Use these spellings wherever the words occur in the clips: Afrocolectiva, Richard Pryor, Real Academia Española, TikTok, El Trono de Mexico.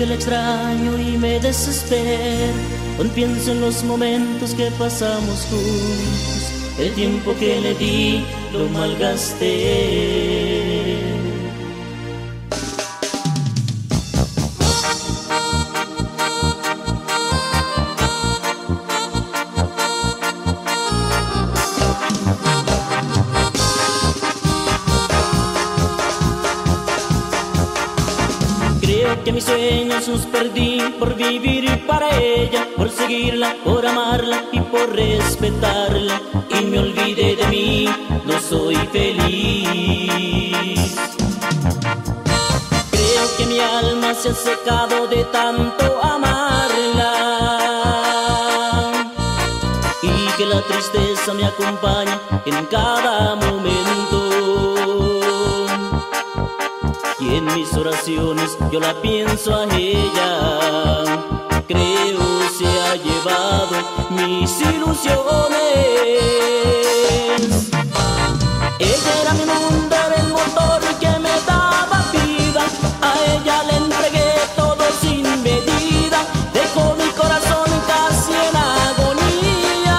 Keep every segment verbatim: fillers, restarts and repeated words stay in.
que la extraño y me desespero. Cuando pienso en los momentos que pasamos juntos, el tiempo que le di lo malgasté. Que mis sueños los perdí por vivir para ella, por seguirla, por amarla y por respetarla, y me olvidé de mí, no soy feliz. Creo que mi alma se ha secado de tanto amarla, y que la tristeza me acompaña en cada momento. Y en mis oraciones yo la pienso a ella. Creo se ha llevado mis ilusiones. Ella era mi mundo, era el motor que me daba vida. A ella le entregué todo sin medida. Dejó mi corazón casi en agonía.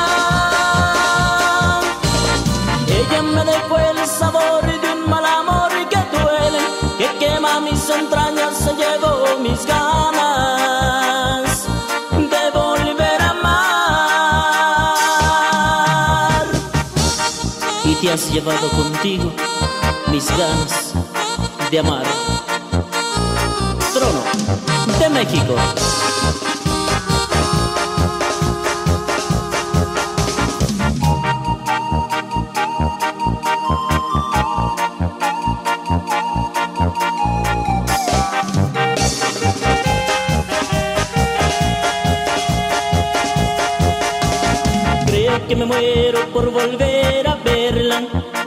Ella me dejó el sabor de un mal amor que duele, que quema mis entrañas, se llevó mis ganas de volver a amar. Y te has llevado contigo mis ganas de amar. Trono de México. Que me muero por volver a verla,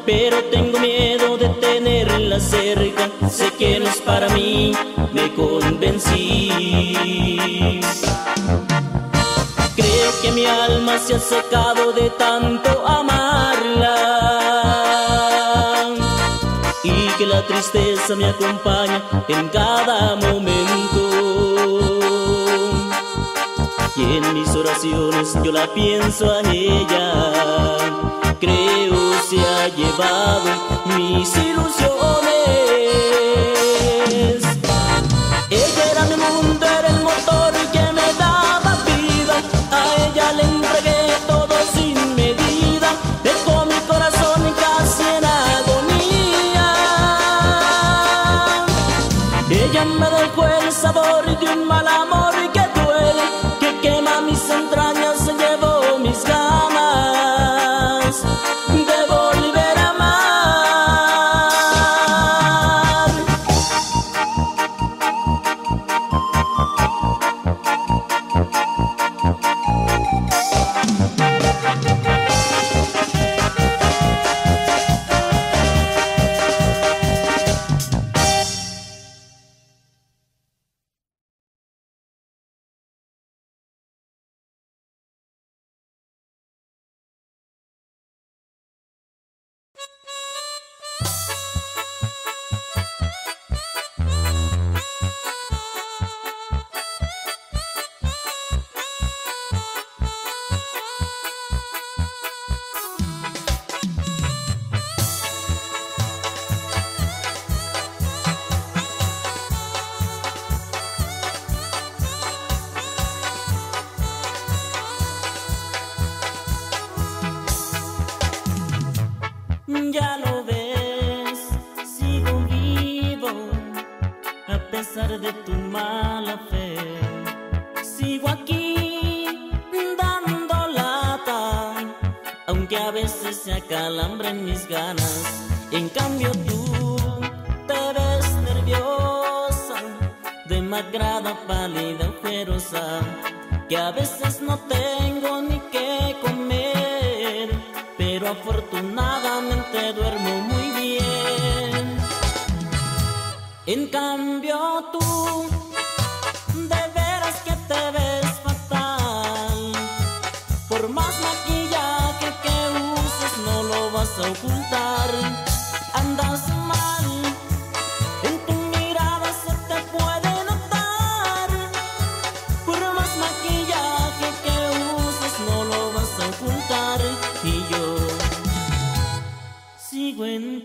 pero tengo miedo de tenerla cerca. Sé que no es para mí, me convencí. Creo que mi alma se ha secado de tanto amarla, y que la tristeza me acompaña en cada momento. Y en mis oraciones yo la pienso a ella. Creo se ha llevado mis ilusiones. Ella era mi mundo, era el motor que me daba vida. A ella le entregué todo sin medida. Dejó mi corazón casi en agonía. Ella me dejó el sabor de un mal amor que quema mis entrañas, se llevó mis ganas de volver a Andas mal, en tu mirada se te puede notar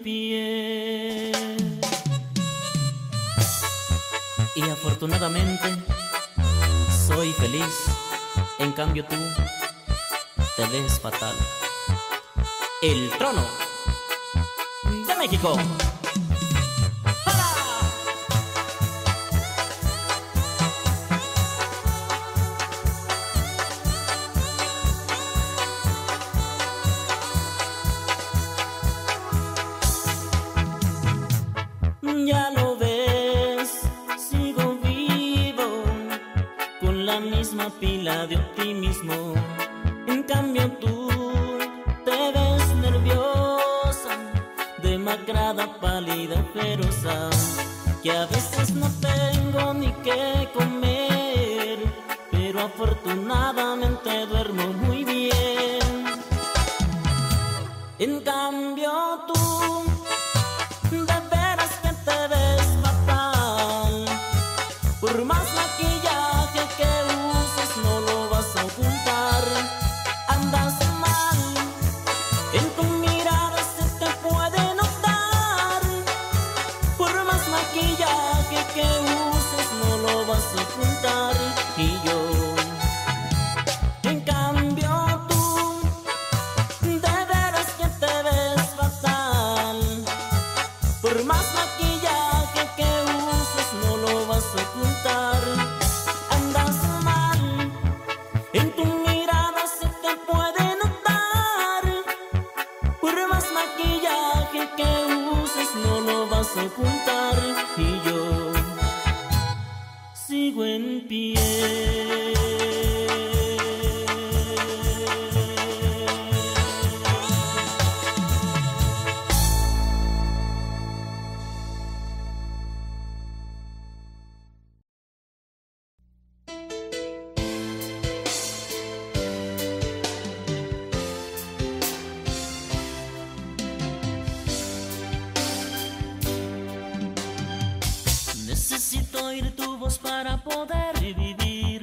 pie. Y afortunadamente soy feliz, en cambio tú te ves fatal. El Trono de México. Ya lo ves, sigo vivo, con la misma pila de optimismo. En cambio tú te ves nerviosa, demacrada, pálida, feroza, que a veces no tengo ni qué comer, pero afortunadamente duermo muy bien. En cambio tú, por más maquillaje que uses, no lo vas a ocultar. Andas mal, en tu mirada se te puede notar. Por más maquillaje que uses, no lo vas a ocultar. Y yo, en cambio tú, de veras que te ves fatal. Por más maquillaje que uses, no lo vas a ocultar. Andas mal, en tu mirada se te puede notar. Por más maquillaje que uses, no lo vas a ocultar. Y yo sigo en pie. Necesito oír tu voz para poder vivir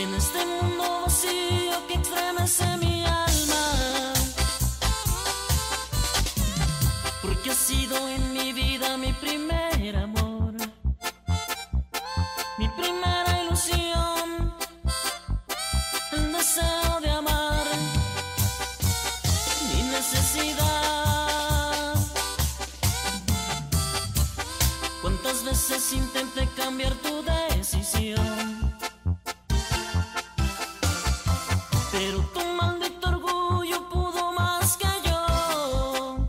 en este mundo vacío que estremece mi alma, porque has sido en mi vida mi primer amor, mi primera ilusión, el deseo de amar, mi necesidad. ¿Cuántas veces intenté cambiar tu decisión? Pero tu maldito orgullo pudo más que yo.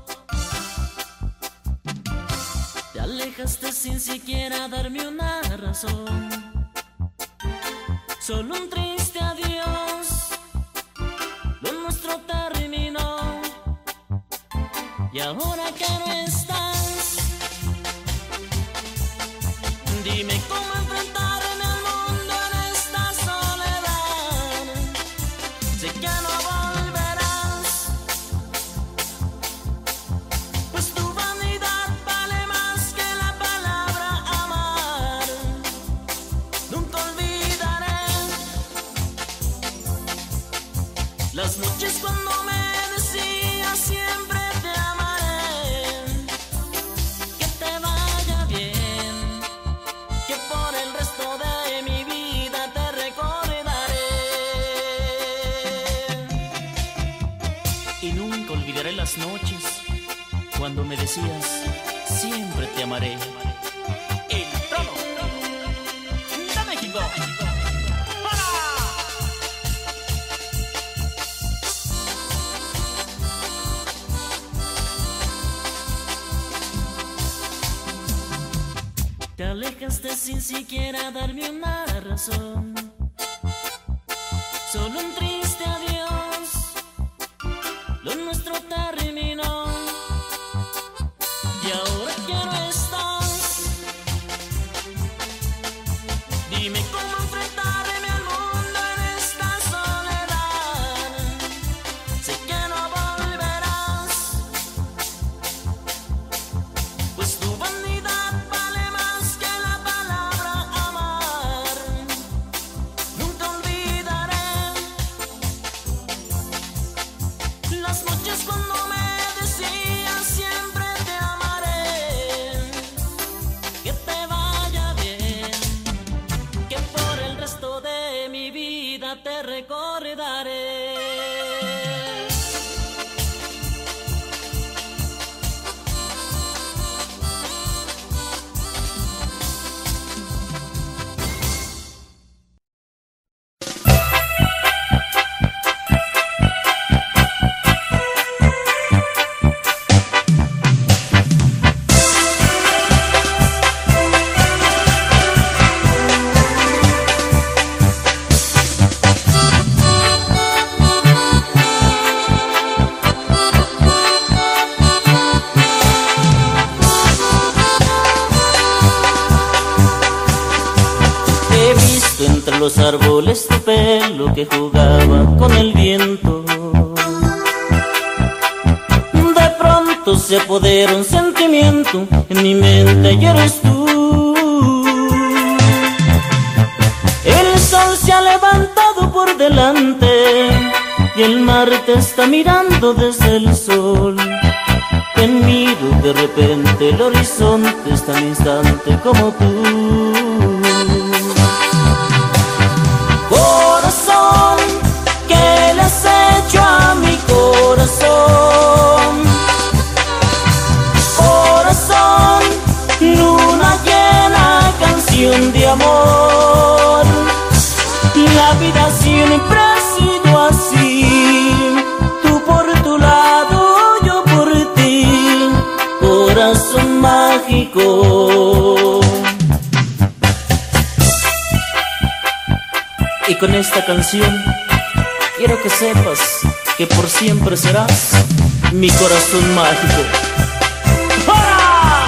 Te alejaste sin siquiera darme una razón. Solo un triste adiós, lo nuestro terminó. Y ahora que no estás, dime cómo enfrentarme al mundo en esta soledad. Sé que no volverás, pues tu vanidad vale más que la palabra amar. Nunca olvidaré las noches cuando me decías siempre te amaré. Que te vaya bien, que por el resto de mi vida te recordaré. Y nunca olvidaré las noches cuando me decías siempre te amaré. El Trono de México. Te alejaste sin siquiera darme una razón. Solo un triste adiós, lo nuestro terminó. Y ahora que no estás, dime cómo enfrentarme al mundo en esta soledad. Sé que no volverás, pues tu vanidad vale más que la palabra amar. Los árboles tu pelo que jugaba con el viento, de pronto se apodera un sentimiento en mi mente y eres tú. El sol se ha levantado por delante y el mar te está mirando desde el sol. Te miro de repente, el horizonte es tan instante como tú. Corazón, corazón, luna llena, canción de amor. La vida siempre ha sido así, tú por tu lado, yo por ti, corazón mágico. Y con esta canción quiero que sepas que por siempre serás mi corazón mágico. ¡Hola!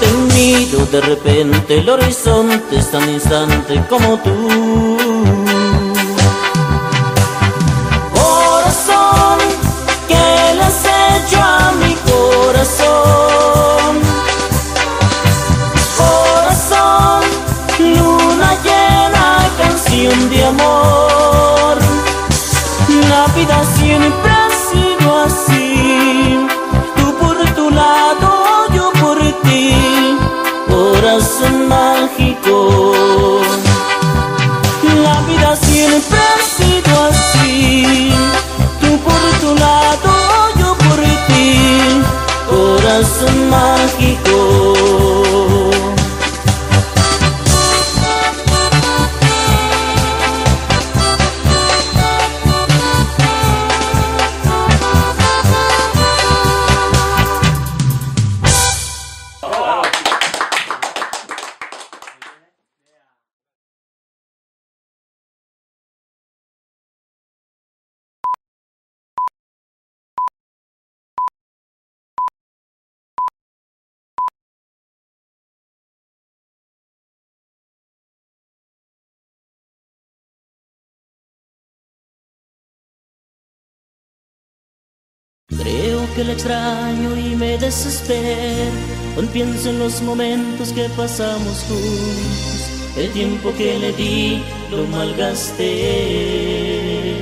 Te miro de repente, el horizonte es tan instante como tú. Corazón, corazón, luna llena, canción de amor. La vida siempre ha sido así, tú por tu lado, yo por ti, corazón mágico. La vida siempre ha sido así, tú por tu lado, yo por ti, corazón mágico. Creo que la extraño y me desespero, aún pienso en los momentos que pasamos juntos. El tiempo que le di lo malgasté.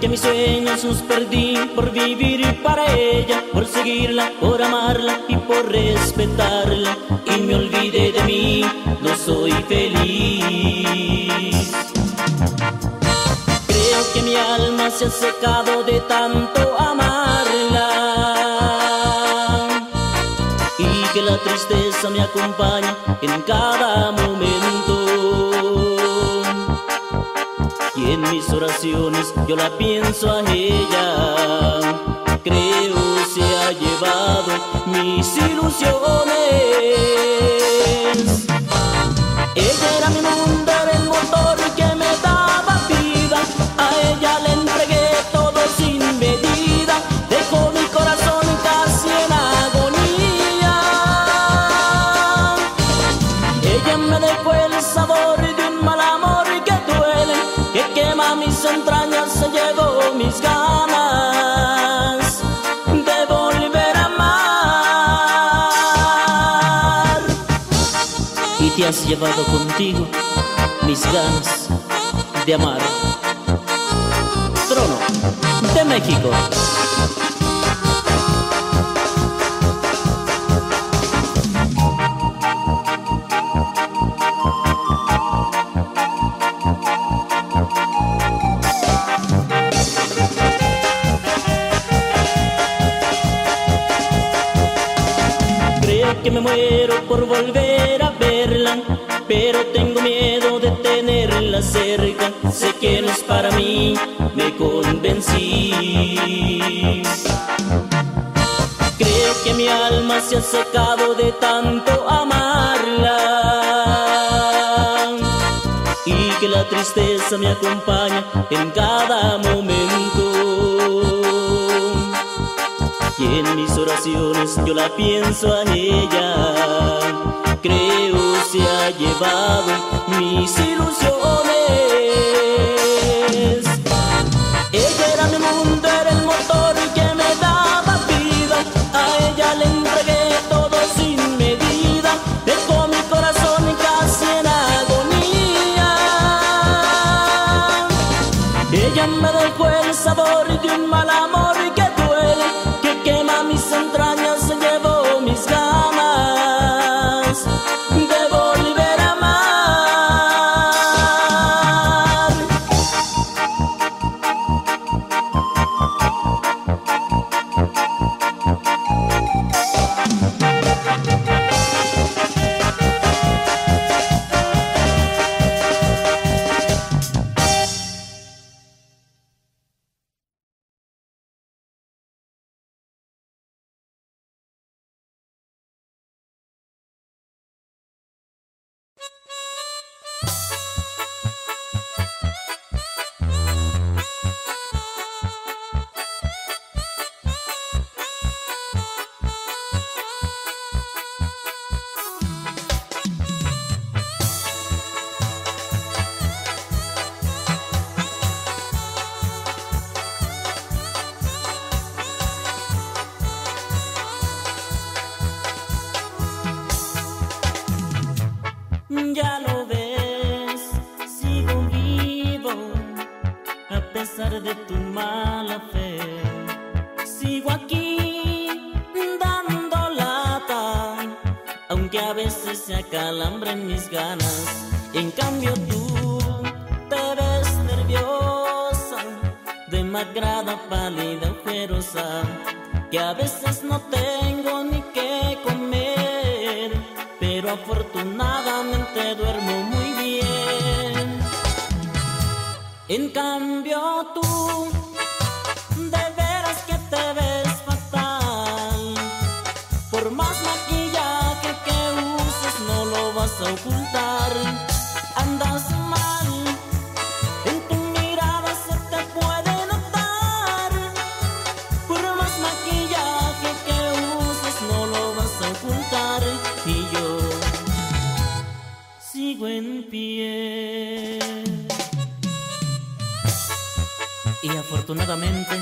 Que mis sueños los perdí por vivir para ella, por seguirla, por amarla y por respetarla. Y me olvidé de mí, no soy feliz. Creo que mi alma se ha secado de tanto amarla, y que la tristeza me acompaña en cada momento. Y en mis oraciones yo la pienso a ella, creo se ha llevado mis ilusiones. Ella era mi mundo, era el motor que me daba vida, a ella le llevo mis ganas de volver a amar. Y te has llevado contigo mis ganas de amar. Trono de México. Que me muero por volver a verla, pero tengo miedo de tenerla cerca. Sé que no es para mí, me convencí. Creo que mi alma se ha secado de tanto amarla, y que la tristeza me acompaña en cada momento. Y en mis oraciones yo la pienso en ella. Creo se ha llevado mis ilusiones. Ella era mi mundo, era el motor que me daba vida. A ella le entregué todo sin medida. Dejó mi corazón casi en agonía. Ella me dejó el sabor de un mal amor que duele, quema mis entrañas, se llevó mis ganas de volver a amar. De tu mala fe, sigo aquí dando lata, aunque a veces se acalambren mis ganas. En cambio tú te ves nerviosa, demacrada, pálida, ojerosa, que a veces no tengo ni qué comer, pero afortunadamente duermo muy bien. En cambio tú, de veras que te ves fatal. Por más maquillaje que uses no lo vas a ocultar. Andas mal, en tu mirada se te puede notar. Por más maquillaje que uses no lo vas a ocultar. Y yo sigo en pie. Y afortunadamente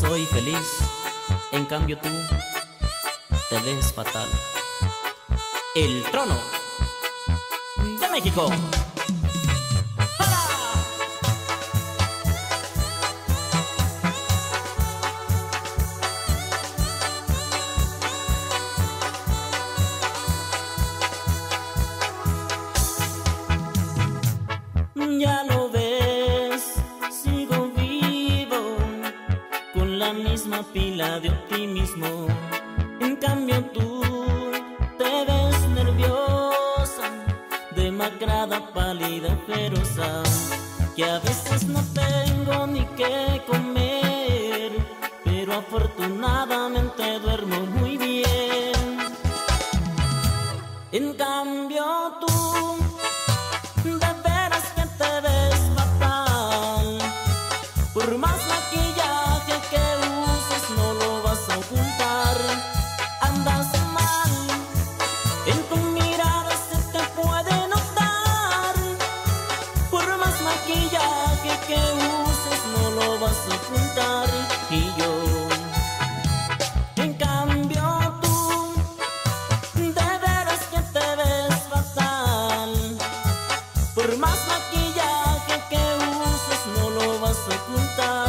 soy feliz. En cambio tú te ves fatal. El Trono de México. Pila de optimismo. En cambio tú te ves nerviosa, demacrada, pálida, ojerosa, que a veces no tengo ni qué comer, pero afortunadamente duermo muy bien. En cambio tú, de veras que te ves fatal. Por más maquillaje que que uses No.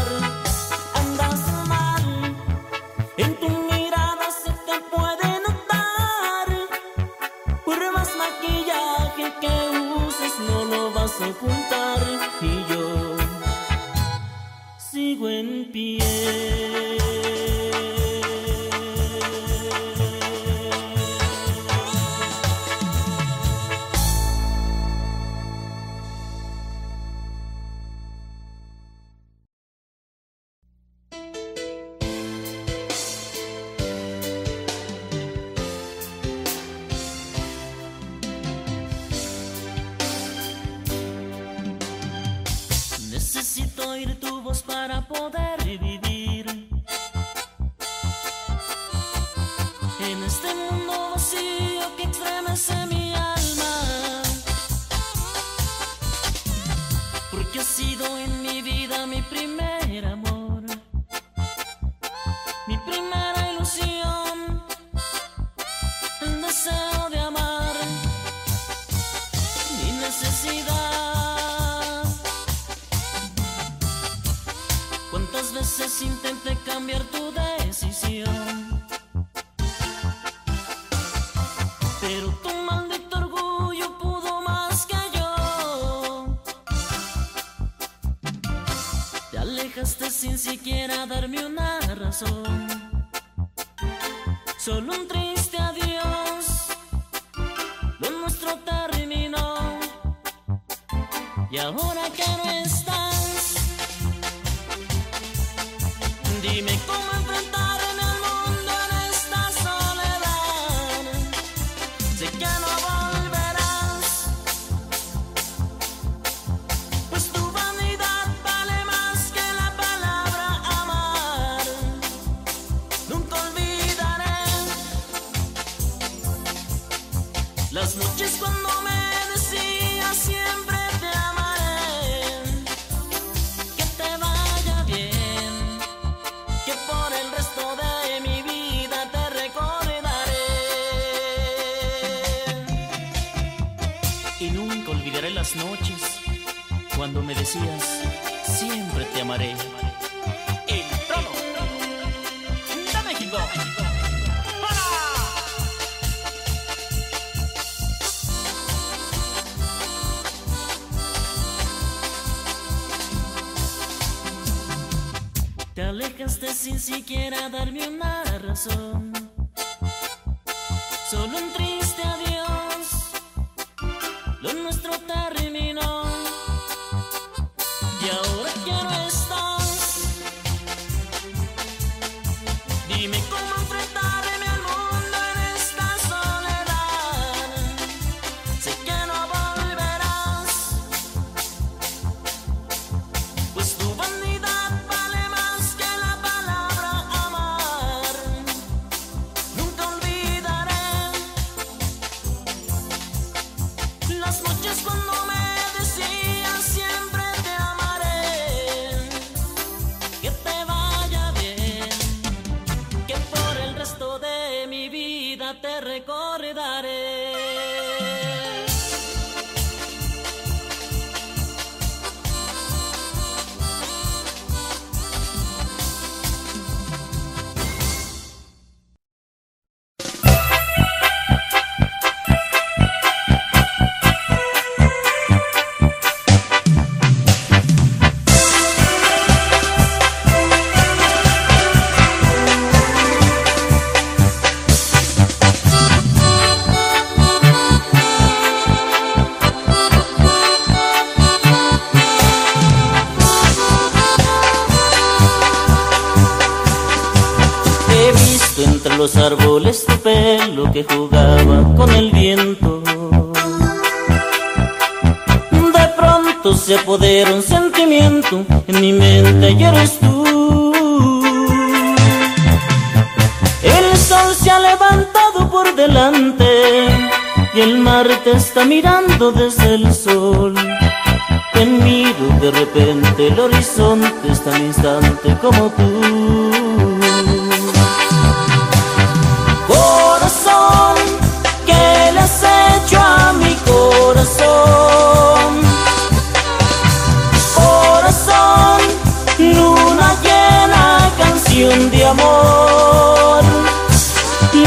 canción de amor.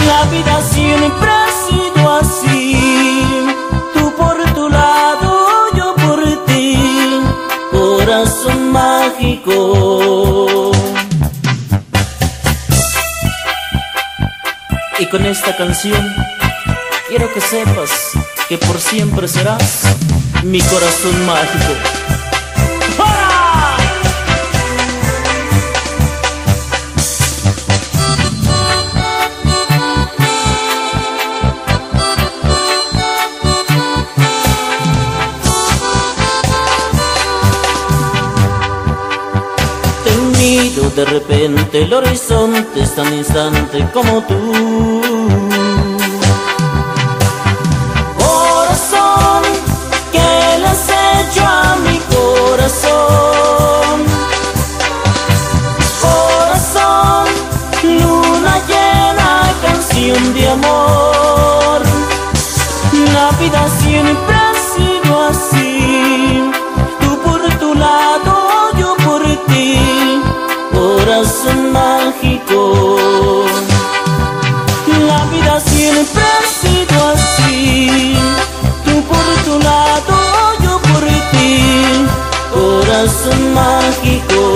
La vida siempre ha sido así, tú por tu lado, yo por ti, corazón mágico. Y con esta canción quiero que sepas que por siempre serás mi corazón mágico. De repente el horizonte es tan distante como tú. Corazón, ¿qué le has hecho a mi corazón? Corazón, luna llena, canción de amor. La vida siempre ha sido así, tú por tu lado, yo por ti, corazón mágico. La vida siempre ha sido así, tú por tu lado, yo por ti, corazón mágico.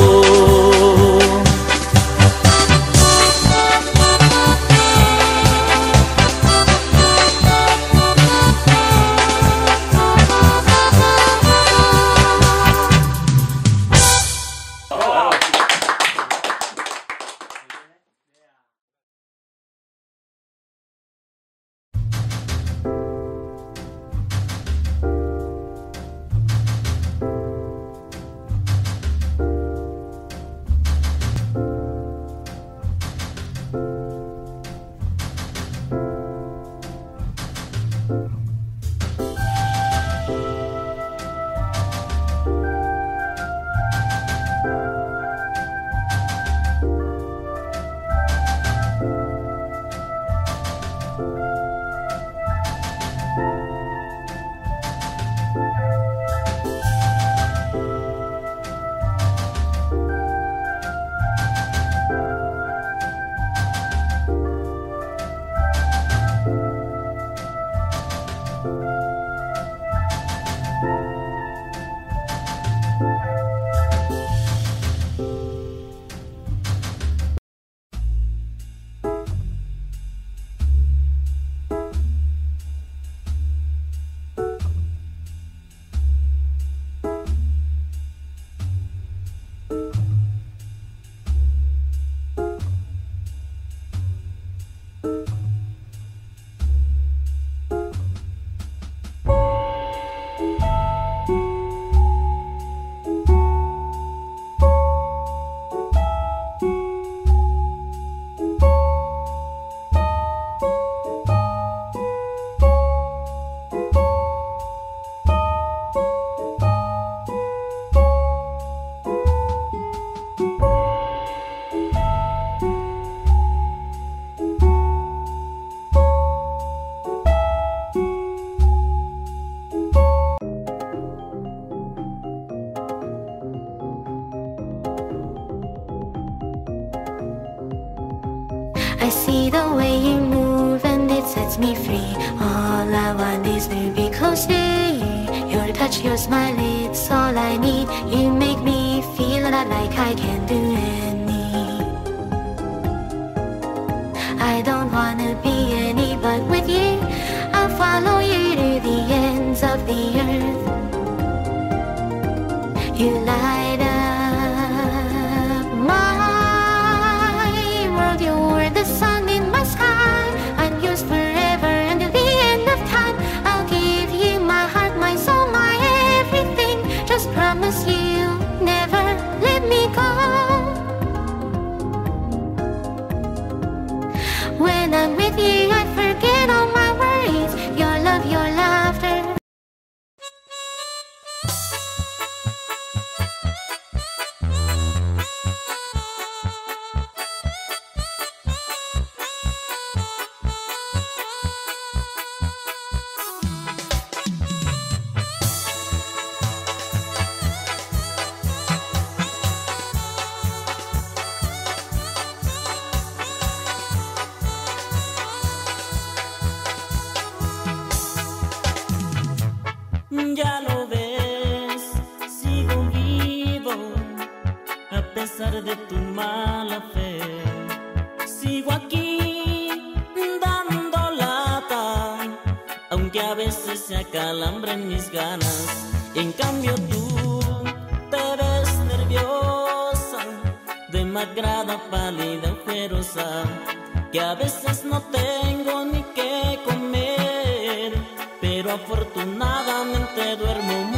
With you. Ya lo ves, sigo vivo, a pesar de tu mala fe. Sigo aquí, dando lata, aunque a veces se acalambren mis ganas. En cambio tú, te ves nerviosa, demacrada, pálida, ojerosa, que a veces no tengo ni qué comer, pero afortunadamente duermo.